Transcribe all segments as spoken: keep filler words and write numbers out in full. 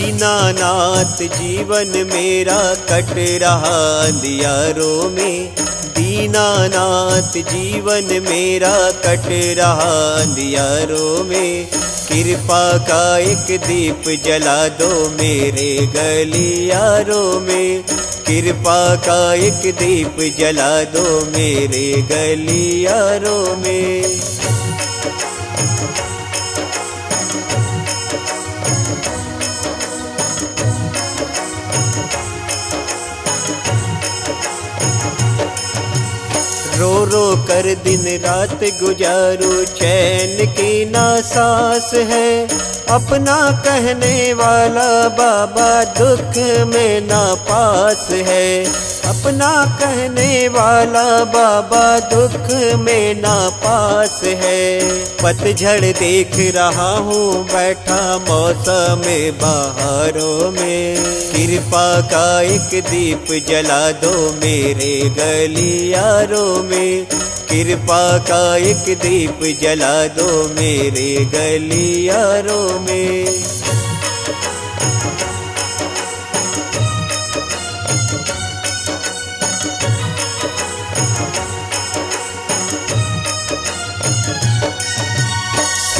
दीनानाथ जीवन मेरा कट रहा अंधियारों में, दीनानाथ जीवन मेरा कट रहा अंधियारों में। कृपा का एक दीप जला दो मेरे गलियारों में, कृपा का एक दीप जला दो मेरे गलियारों में। रो रो कर दिन रात गुजारो चैन की ना सांस है, अपना कहने वाला बाबा दुख में ना पास है, अपना कहने वाला बाबा दुख में ना पास है। पतझड़ देख रहा हूँ बैठा मौसम बहारों में, कृपा का एक दीप जला दो मेरे गलियारों में, कृपा का एक दीप जला दो मेरे गलियारों में।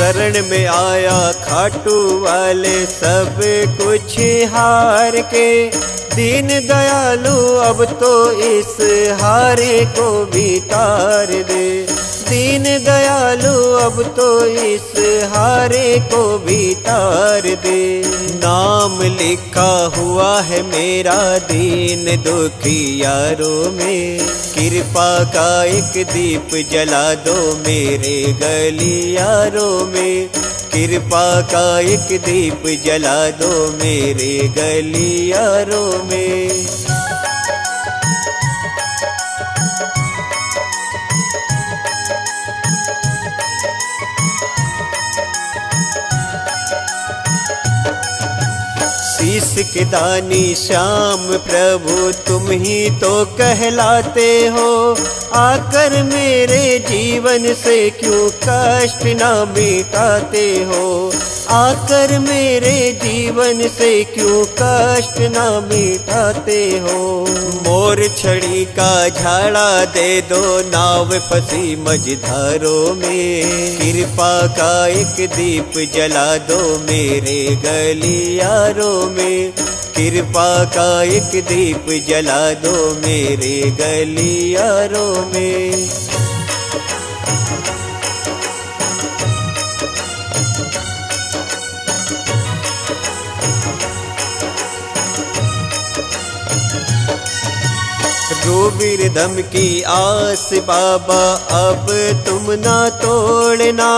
शरण में आया खाटू वाले सब कुछ हार के, दीन दयालु अब तो इस हारे को भी तार दे, दीन दयालु अब तो इस हारे को भी तार दे। नाम लिखा हुआ है मेरा दीन दुखी यारों में, कृपा का एक दीप जला दो मेरे गलियारों में, कृपा का एक दीप जला दो मेरे गलियारों में। शीश के दानी श्याम प्रभु तुम ही तो कहलाते हो, आकर मेरे जीवन से क्यों कष्ट ना मिटाते हो, आकर मेरे जीवन से क्यों कष्ट ना मिटाते हो। मोर छड़ी का झाड़ा दे दो नाव फंसी मझधारों में, कृपा का एक दीप जला दो मेरे गलियारों में, कृपा का एक दीप जला दो मेरे गलियारों में। रूबीर धम की आस बाबा अब तुम ना तोड़ना,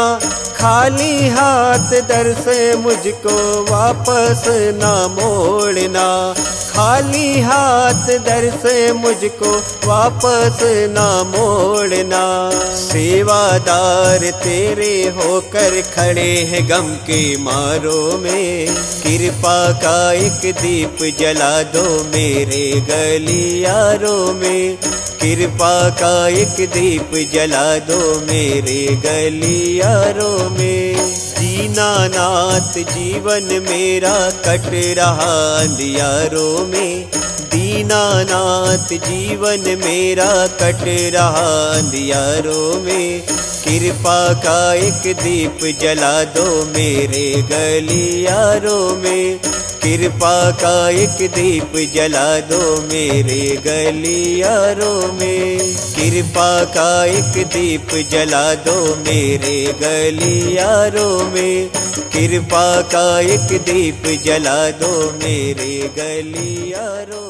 खाली हाथ दर से मुझको वापस ना मोड़ना, खाली हाथ दर से मुझको वापस ना मोड़ना। सेवादार तेरे होकर खड़े हैं गम के मारों में, कृपा का एक दीप जला दो मेरे गलियारों में, कृपा का एक दीप जला दो मेरे गलियारों में। दीनानाथ जीवन मेरा कट रहा अंधियारों में, दीनानाथ जीवन मेरा कट रहा अंधियारों में। कृपा का एक दीप जला दो मेरे गलियारों में, कृपा का एक दीप जला दो मेरे गलियारों में, कृपा का एक दीप जला दो मेरे गलियारों में, कृपा का एक दीप जला दो मेरे गलियारों।